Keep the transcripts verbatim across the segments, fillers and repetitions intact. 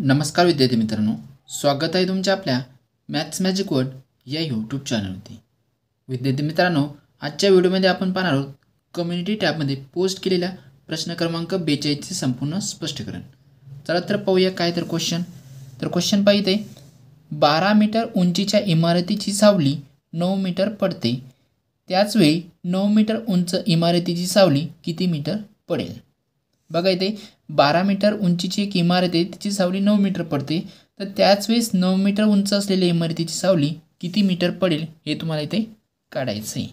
नमस्कार विद्यार्थी मित्रांनो, स्वागत आहे तुमचे आपल्या मॅथ्स मॅजिक वर्ड या यूट्यूब चॅनलवरती। विद्यार्थी मित्रांनो, आजच्या व्हिडिओमध्ये आपण पाहणार आहोत कम्युनिटी टॅबमध्ये पोस्ट केलेला प्रश्न क्रमांक बेचाळीस चे संपूर्ण स्पष्टीकरण। चला तर पाहूया काय तर क्वेश्चन। तर क्वेश्चन पाहिजे, बारा मीटर उंचीच्या इमारतीची सावली नऊ मीटर पडते, त्याच वेळी नऊ मीटर उंच इमारतीची सावली किती मीटर पडेल? बघा, इथे बारा मीटर उंचीची एक इमारत आहे, तिची सावली नऊ मीटर पडते, तर त्याच वेळेस नऊ मीटर उंच असलेल्या इमारतीची सावली किती मीटर पडेल हे तुम्हाला इथे काढायचं आहे।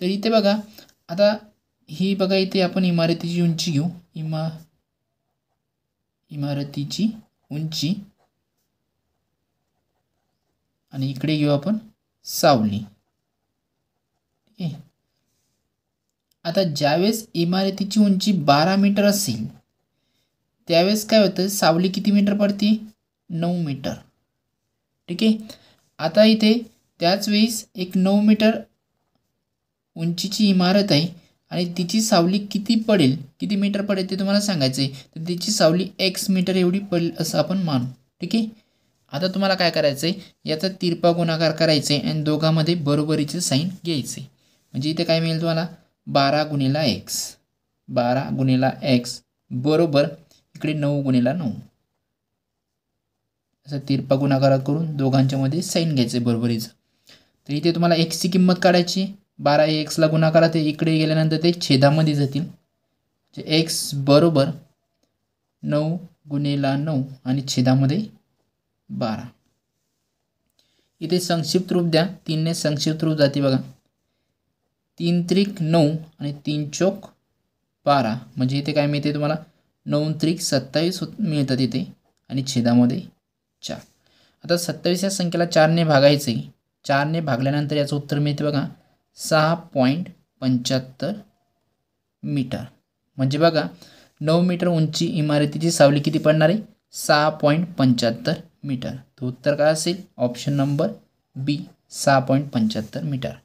तर इथे बघा, आता ही बघा इथे आपण इमारतीची उंची घेऊ, इमा इमारतीची उंची, आणि इकडे घेऊ आपण सावली। ठीक आहे, आता ज्यावेळेस इमारतीची उंची बारा मीटर असेल त्यावेळेस काय होतं, सावली किती मीटर पडते? नऊ मीटर। ठीक आहे, आता इथे त्याच वेळेस एक नऊ मीटर उंचीची इमारत आहे आणि तिची सावली किती पडेल, किती मीटर पडेल ते तुम्हाला सांगायचं आहे। तर तिची सावली एक्स मीटर एवढी पडेल असं आपण मानू। ठीक आहे, आता तुम्हाला काय करायचं आहे, याचा तिरपा गुणाकार करायचा आहे आणि दोघांमध्ये बरोबरीचे साईन घ्यायचे, म्हणजे इथे काय मिळेल तुम्हाला, बारा गुणेला एक्स, बारा गुणेला एक्स बरोबर इकडे नऊ गुणेला नऊ, असं तिरपा गुणाकारात करून दोघांच्या मध्ये साईन घ्यायचे बरोबरीचं। तर इथे तुम्हाला एक्सची किंमत काढायची, बारा एक्सला गुणाकारात इकडे गेल्यानंतर ते छेदामध्ये जातील, जे एक्स बरोबर नऊ गुणेला नऊ आणि छेदामध्ये बारा। इथे संक्षिप्त रूप द्या, तीनने संक्षिप्त रूप जाते बघा, तीन त्रिक नऊ आणि तीन चौक बारा, म्हणजे इथे काय मिळते तुम्हाला, नऊ त्रिक सत्तावीस मिळतात इथे आणि छेदामध्ये चार। आता सत्तावीस या संख्येला चारने भागायचे, चारने भागल्यानंतर याचं उत्तर मिळते बघा सहा पॉईंट पंच्याहत्तर मीटर। म्हणजे बघा, नऊ मीटर उंची इमारतीची सावली किती पडणार आहे, सहा पॉईंट पंच्याहत्तर मीटर। तर उत्तर काय असेल, ऑप्शन नंबर बी, सहा पॉईंट पंच्याहत्तर मीटर।